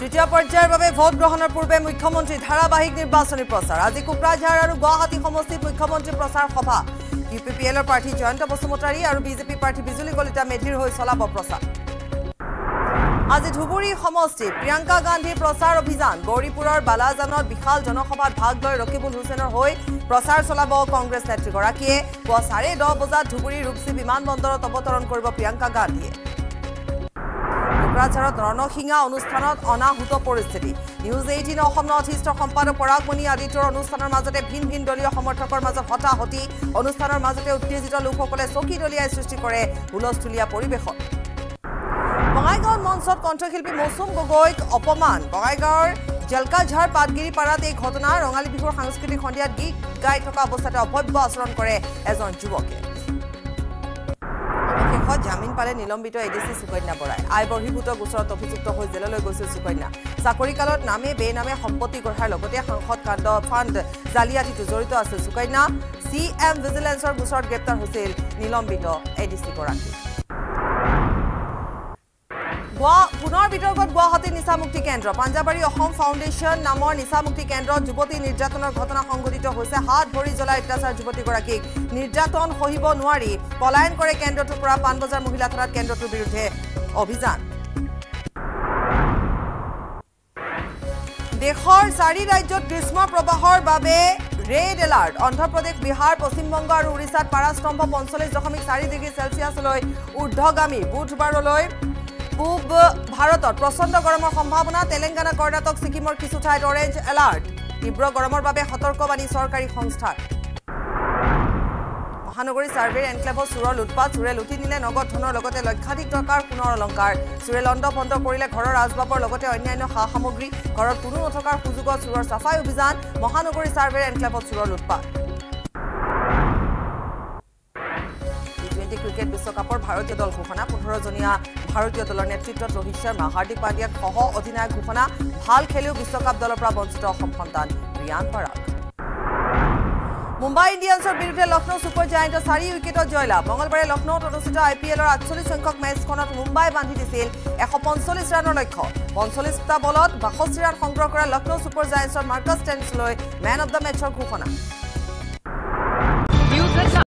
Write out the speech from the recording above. তৃতীয় পৰ্যায়ৰ বাবে ভোট গ্ৰহণৰ পূৰ্বে মুখ্যমন্ত্ৰী ধাৰাবাহিক নিৰ্বাচনী প্ৰচাৰ আজি কোকৰাঝাৰ আৰু গুৱাহাটী সমষ্টিত মুখ্যমন্ত্ৰী প্ৰচাৰ সভা ইউপিপিএলৰ প্ৰাৰ্থী জয়ন্ত বসুমতাৰী আৰু বিজেপি প্ৰাৰ্থী বিজুলিং গলিতা মেধিৰ হৈ চলাব প্ৰচাৰ আজি ধুবুৰী সমষ্টিত প্ৰিয়ংকা গান্ধীৰ প্ৰচাৰ অভিযান গৌৰীপুৰৰ বালাজানত বিশাল জনসভাত ভাগ লৈ ৰকিবুল হুছেইনৰ হৈ প্ৰচাৰ চলাব কংগ্ৰেছ নেতৃগৰাকীয়ে পুৱা 10:30 বজাত ধুবুৰী ৰূপসী বিমানবন্দৰত অৱতৰণ কৰিব প্ৰিয়ংকা গান্ধীয়ে কোকৰাঝাৰত ৰণসিংহা অনুষ্ঠানত অনাহুত পৰিস্থিতি নিউজ 18 অসম নৰ্থ ইষ্টৰ সম্পাদক পৰাগমণি আদিত্যৰ অনুষ্ঠানৰ মাজতে ভিন ভিন দলীয় সমৰ্থকৰ মাজত হতাহতি অনুষ্ঠানৰ মাজতে উত্তেজিত লোকসকলে চকী দলিয়াই সৃষ্টি কৰে হুলস্থুলীয়া পৰিৱেশ বঙাইগাঁৱৰ মঞ্চত কণ্ঠশিল্পী মৌচুম গগৈক অপমান বঙাইগাঁৱৰ জলকাঝাৰ পাটগিৰি পাৰাত এই ঘটনা ৰঙালী বিহুৰ সাংস্কৃতিক সন্ধিয়াত গীত গাই থকা অৱস্থাতে অভব্য আচৰণ কৰে এজন যুৱকে শেষত জামিন পালে নিলম্বিত এডিচি সুকন্যা বৰাই আয় বহিৰ্ভূত গোচৰত অভিযুক্ত হৈ জেললৈ গৈছিল সুকন্যা চাকৰিকালত নামে বেনামে সম্পত্তি গঢ়াৰ লগতে সাংসদ কাণ্ড ফাণ্ড জালিয়াতিত জড়িত আছিল সুকন্যা চি এম ভিজিলেন্সৰ গোচৰত গ্ৰেপ্তাৰ হৈছিল নিলম্বিত এডিচি গৰাকী পুনৰ বিতৰ্কত গুৱাহাটী নিচামুক্তি কেন্দ্ৰ পাঞ্জাবাৰী অসম ফাউণ্ডেশ্যন নামৰ নিচামুক্তি কেন্দ্ৰত যুৱতী নিৰ্যাতনৰ ঘটনা সংঘটিত হৈছে হাত ভৰি জ্বলাই অত্যাচাৰ যুৱতীগৰাকীক নিৰ্যাতন সহিব নোৱাৰি পলায়ন কৰে কেন্দ্ৰটোৰ পৰা পাণবজাৰ মহিলা থানাত কেন্দ্ৰটোৰ বিৰুদ্ধে অভিযান দেশৰ 4 ৰাজ্যত গ্ৰীষ্ম প্ৰবাহৰ বাবে ৰেড এলাৰ্ট অন্ধ্ৰপ্ৰদেশ বিহাৰ পশ্চিমবংগ আৰু উৰিষ্যাত পাৰাস্তম্ভ 45.4 ডিগ্ৰী চেলছিয়াছলৈ ঊৰ্ধগামী বুধবাৰলৈ পূব ভাৰতত প্ৰচণ্ড গৰমৰ সম্ভাৱনা তেলেংগানা কৰ্ণাটক সিকিমৰ কিছু ঠাইত অৰেঞ্জ এলাৰ্ট তীব্ৰ গৰমৰ বাবে সতৰ্কবাণী চৰকাৰী সংস্থাৰ মহানগৰী ছাৰ্ভেৰ এনক্লেভত চোৰৰ লুটপাট চোৰে লুটি নিলে নগদ ধনৰ লগতে লক্ষাধিক টকাৰ পুনৰ অলংকাৰ চোৰে লণ্ড ভণ্ড কৰিলে ঘৰৰ আচবাবৰ লগতে অন্যান্য সা সামগ্ৰী ঘৰত কোনো নথকাৰ সুযোগত চোৰৰ চাফাই অভিযান মহানগৰী ছাৰ্ভেৰ এনক্লেভত চোৰৰ লুটপাট ক্ৰিকেট বিশ্বকাপৰ ভাৰতীয় দল ঘোষণা 15জনীয়া ভাৰতীয় দলৰ নেতৃত্বত ৰোহিত শৰ্মা হাৰ্দিক পাণ্ডিয়াক সহ অধিনায়ক ঘোষণা ভাল খেলিও বিশ্বকাপ দলৰ পৰা বঞ্চিত অসম সন্তান ৰিয়ান পৰাগ মুম্বাই ইণ্ডিয়ানছৰ বিৰুদ্ধে লক্ষ্ণৌ ছুপাৰ জায়েণ্টৰ 4 উইকেটত জয়লাভ মঙলবাৰে লক্ষ্ণৌত অনুষ্ঠিত আইপিএলৰ 48 সংখ্যক মেচখনত মুম্বাই বান্ধি দিছিল 145 ৰানৰ লক্ষ্য 45 টা বলত 62 ৰান সংগ্ৰহ কৰা লক্ষ্ণৌ ছুপাৰ জায়েণ্টছৰ মাৰ্কাছ টেন্সলৈ মেন অফ দ্য মেচৰ ঘোষণা